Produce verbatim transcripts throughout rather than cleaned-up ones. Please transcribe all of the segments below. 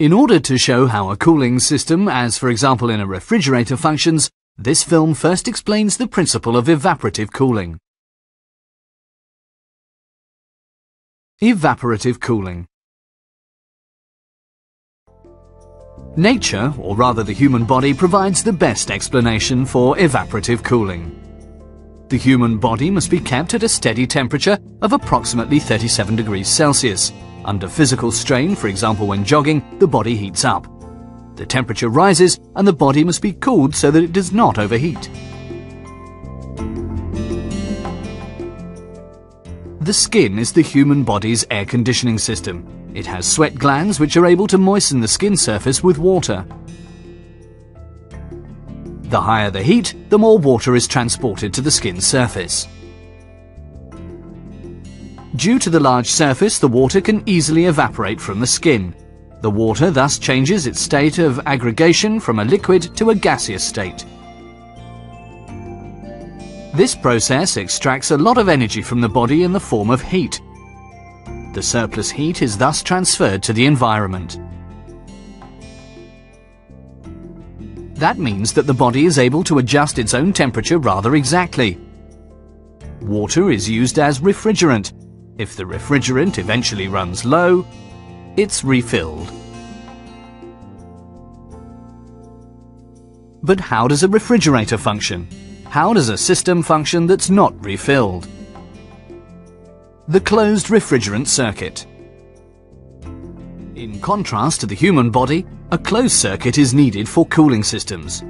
In order to show how a cooling system, as for example in a refrigerator, functions, this film first explains the principle of evaporative cooling. Evaporative cooling. Nature, or rather the human body, provides the best explanation for evaporative cooling. The human body must be kept at a steady temperature of approximately thirty-seven degrees Celsius. Under physical strain, for example when jogging, the body heats up. The temperature rises and the body must be cooled so that it does not overheat. The skin is the human body's air conditioning system. It has sweat glands which are able to moisten the skin surface with water. The higher the heat, the more water is transported to the skin surface. Due to the large surface, the water can easily evaporate from the skin. The water thus changes its state of aggregation from a liquid to a gaseous state. This process extracts a lot of energy from the body in the form of heat. The surplus heat is thus transferred to the environment. That means that the body is able to adjust its own temperature rather exactly. Water is used as refrigerant. If the refrigerant eventually runs low, it's refilled. But how does a refrigerator function? How does a system function that's not refilled? The closed refrigerant circuit. In contrast to the human body, a closed circuit is needed for cooling systems.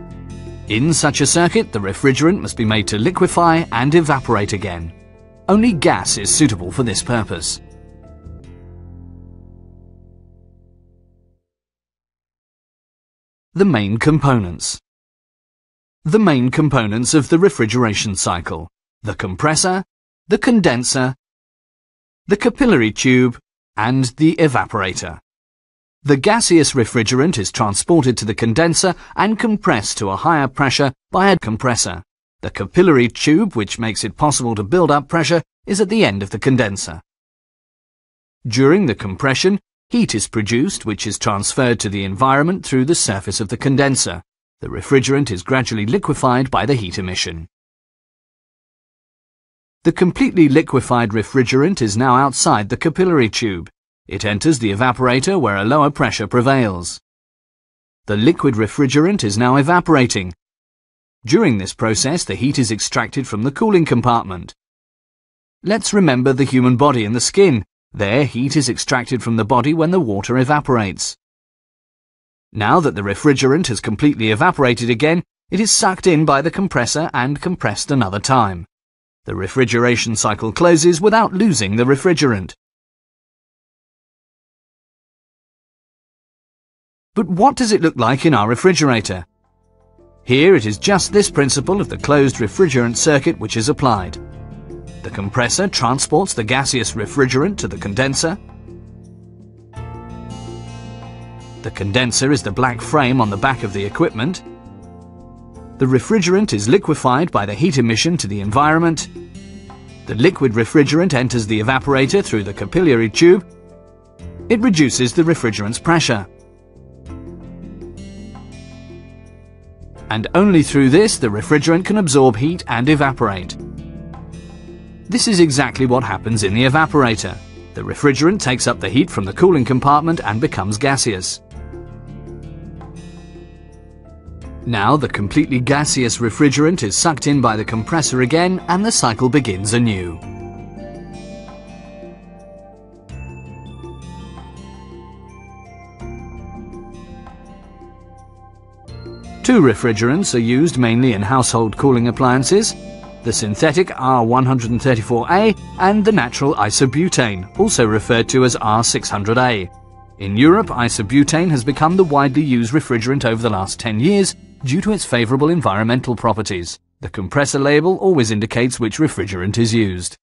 In such a circuit, the refrigerant must be made to liquefy and evaporate again. Only gas is suitable for this purpose. The main components. The main components of the refrigeration cycle: the compressor, the condenser, the capillary tube, and the evaporator. The gaseous refrigerant is transported to the condenser and compressed to a higher pressure by a compressor. The capillary tube, which makes it possible to build up pressure, is at the end of the condenser. During the compression, heat is produced, which is transferred to the environment through the surface of the condenser. The refrigerant is gradually liquefied by the heat emission. The completely liquefied refrigerant is now outside the capillary tube. It enters the evaporator where a lower pressure prevails. The liquid refrigerant is now evaporating. During this process, the heat is extracted from the cooling compartment. Let's remember the human body and the skin. Their heat is extracted from the body when the water evaporates. Now that the refrigerant has completely evaporated again, it is sucked in by the compressor and compressed another time. The refrigeration cycle closes without losing the refrigerant. But what does it look like in our refrigerator? Here it is just this principle of the closed refrigerant circuit which is applied. The compressor transports the gaseous refrigerant to the condenser. The condenser is the black frame on the back of the equipment. The refrigerant is liquefied by the heat emission to the environment. The liquid refrigerant enters the evaporator through the capillary tube. It reduces the refrigerant's pressure. And only through this, the refrigerant can absorb heat and evaporate. This is exactly what happens in the evaporator. The refrigerant takes up the heat from the cooling compartment and becomes gaseous. Now the completely gaseous refrigerant is sucked in by the compressor again and the cycle begins anew. Two refrigerants are used mainly in household cooling appliances, the synthetic R one thirty-four A and the natural isobutane, also referred to as R six hundred A. In Europe, isobutane has become the widely used refrigerant over the last ten years, due to its favourable environmental properties. The compressor label always indicates which refrigerant is used.